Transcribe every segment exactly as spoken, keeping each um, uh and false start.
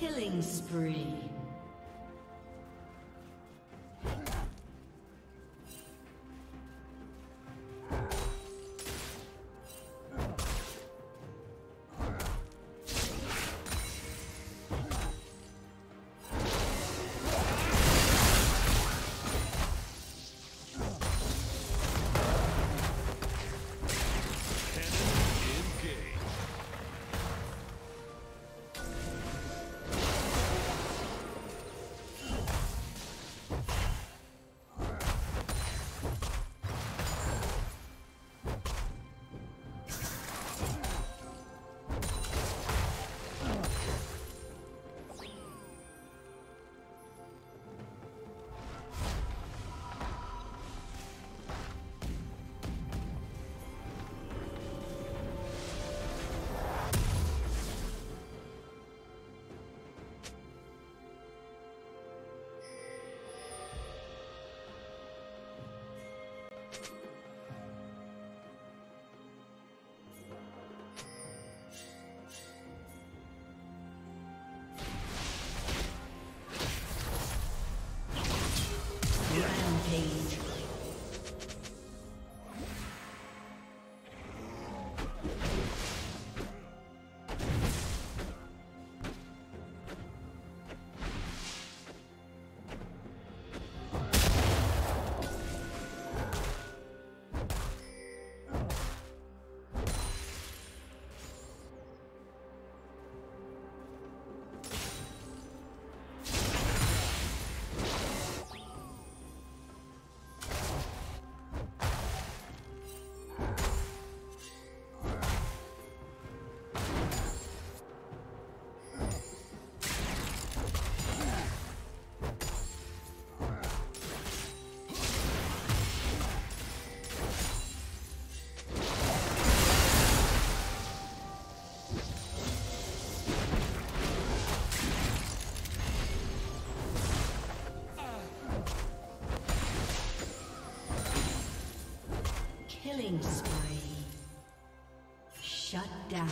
Killing spree. Killing spree. Shut down.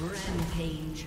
Rampage.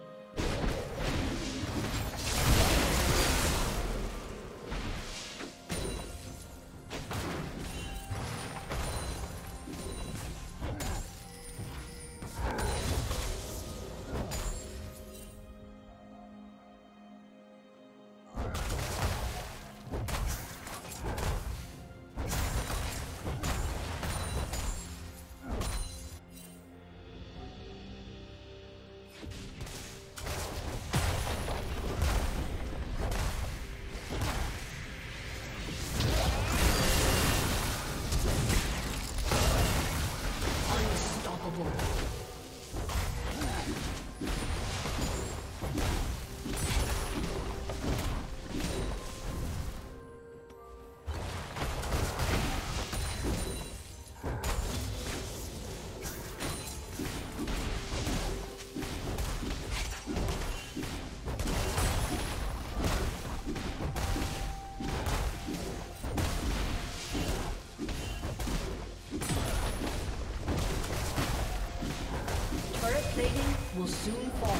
Will soon fall.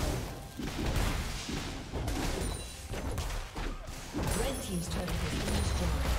Red team's turret has been destroyed.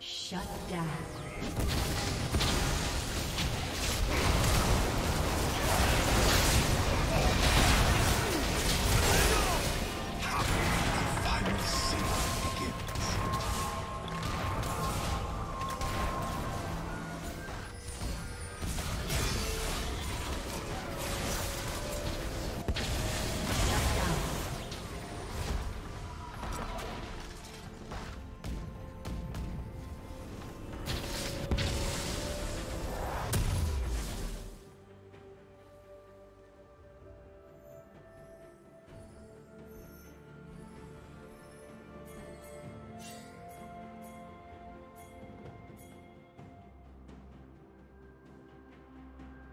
Shut down.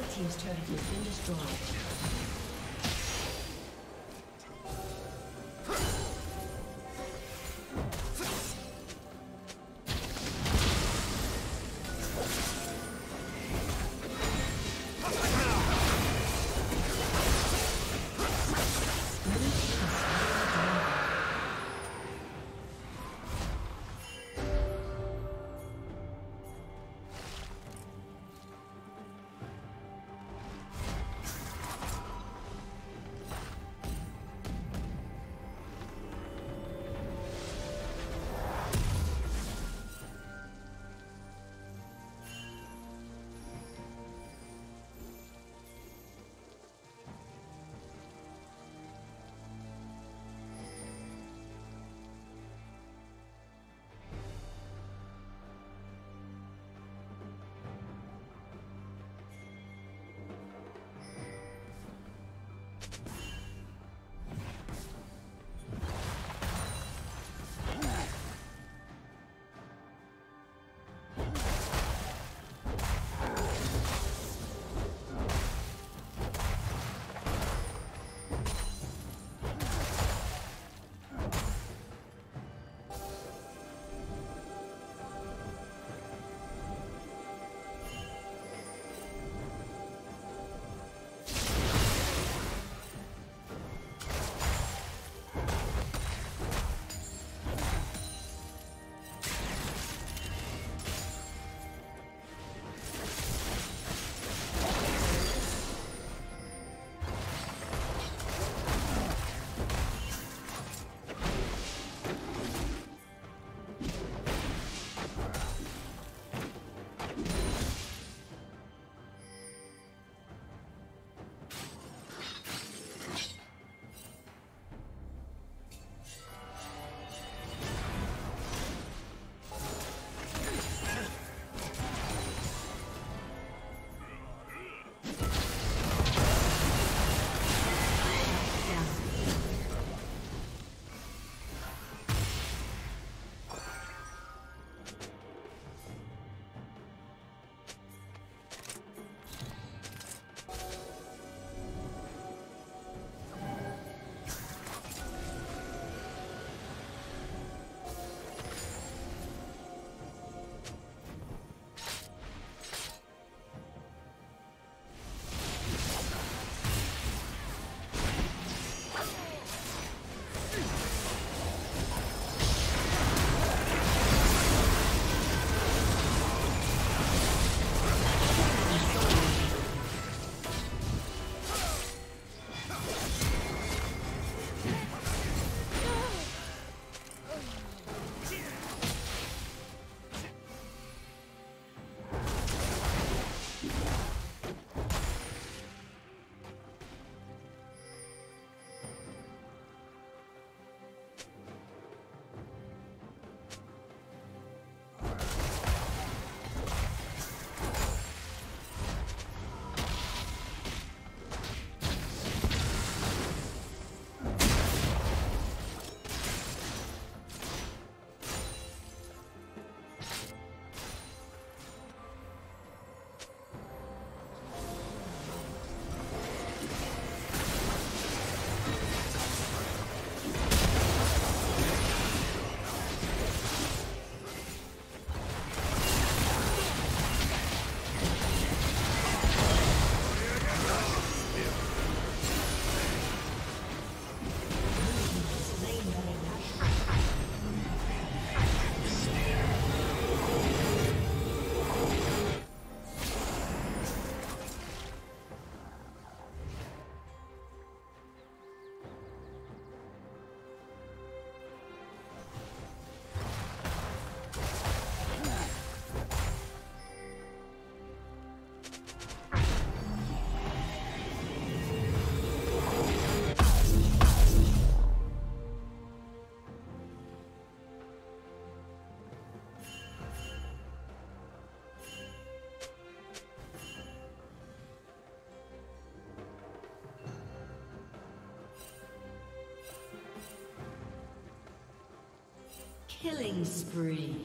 Red team's turret has been destroyed. Killing spree.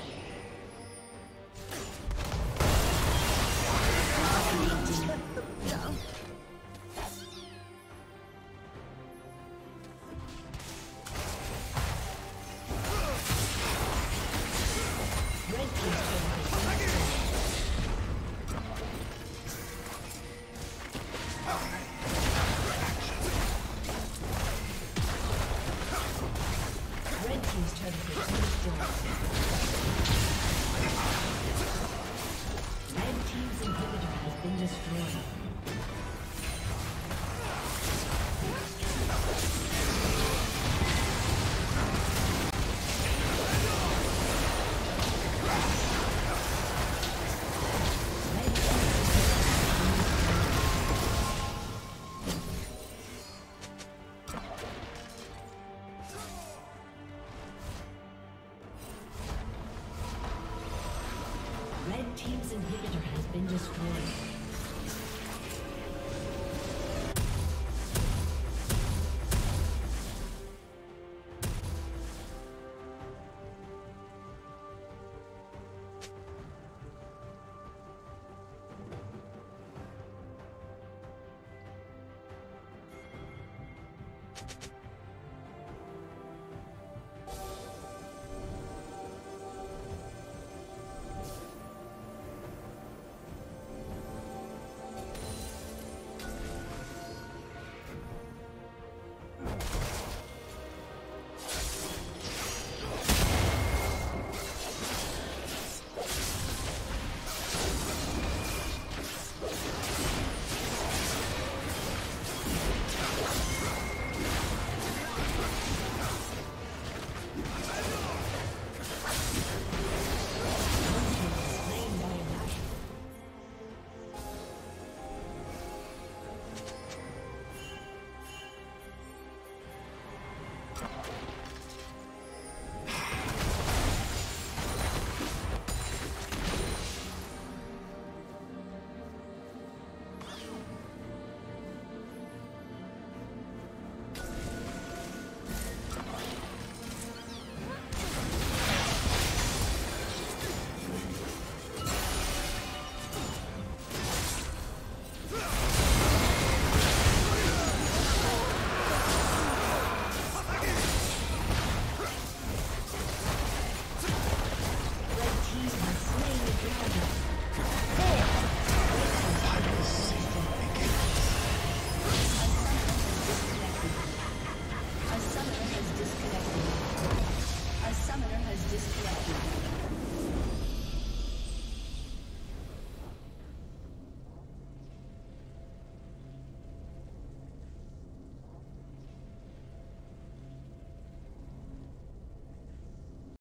Team's inhibitor has been destroyed.